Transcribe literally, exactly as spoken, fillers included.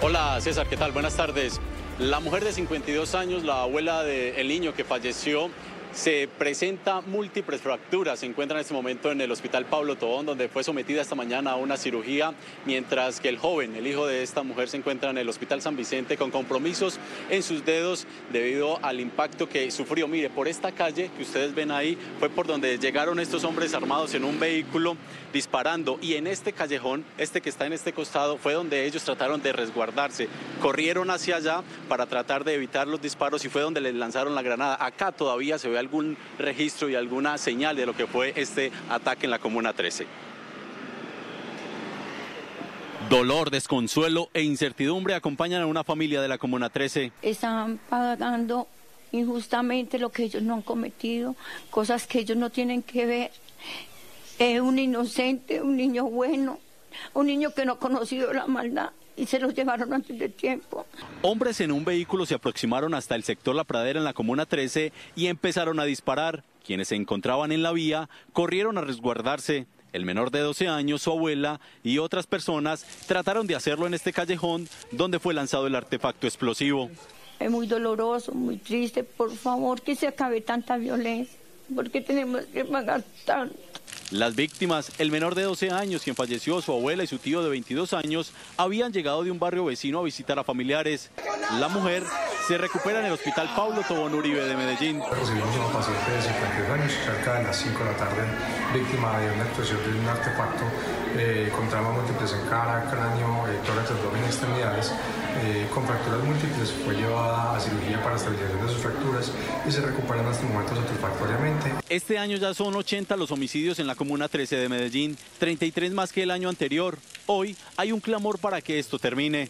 Hola César, ¿qué tal? Buenas tardes. La mujer de cincuenta y dos años, la abuela del niño que falleció, se presenta múltiples fracturas. Se encuentra en este momento en el hospital Pablo Tobón, donde fue sometida esta mañana a una cirugía, mientras que el joven, el hijo de esta mujer, se encuentra en el hospital San Vicente con compromisos en sus dedos debido al impacto que sufrió. Mire, por esta calle que ustedes ven ahí, fue por donde llegaron estos hombres armados en un vehículo disparando. Y en este callejón, este que está en este costado, fue donde ellos trataron de resguardarse. Corrieron hacia allá para tratar de evitar los disparos y fue donde les lanzaron la granada. Acá todavía se ve algún registro y alguna señal de lo que fue este ataque en la Comuna trece. Dolor, desconsuelo e incertidumbre acompañan a una familia de la Comuna trece. Están pagando injustamente lo que ellos no han cometido, cosas que ellos no tienen que ver. Es un inocente, un niño bueno, un niño que no ha conocido la maldad. Y se los llevaron antes de tiempo. Hombres en un vehículo se aproximaron hasta el sector La Pradera en la Comuna trece y empezaron a disparar. Quienes se encontraban en la vía corrieron a resguardarse. El menor de doce años, su abuela y otras personas trataron de hacerlo en este callejón donde fue lanzado el artefacto explosivo. Es muy doloroso, muy triste. Por favor, que se acabe tanta violencia. ¿Por qué tenemos que pagar tanto? Las víctimas, el menor de doce años, quien falleció, su abuela y su tío de veintidós años, habían llegado de un barrio vecino a visitar a familiares. La mujer se recupera en el hospital Pablo Tobón Uribe de Medellín. Recibimos a un paciente de cincuenta y dos años, cerca de las cinco de la tarde, víctima de una explosión de un artefacto eh, con traumas múltiples en cara, cráneo, eh, tórax, abdomen y extremidades. Eh, con fracturas múltiples, fue llevada a cirugía para estabilización de sus fracturas y se recupera en este momento satisfactoriamente. Este año ya son ochenta los homicidios en la Comuna trece de Medellín, treinta y tres más que el año anterior. Hoy hay un clamor para que esto termine.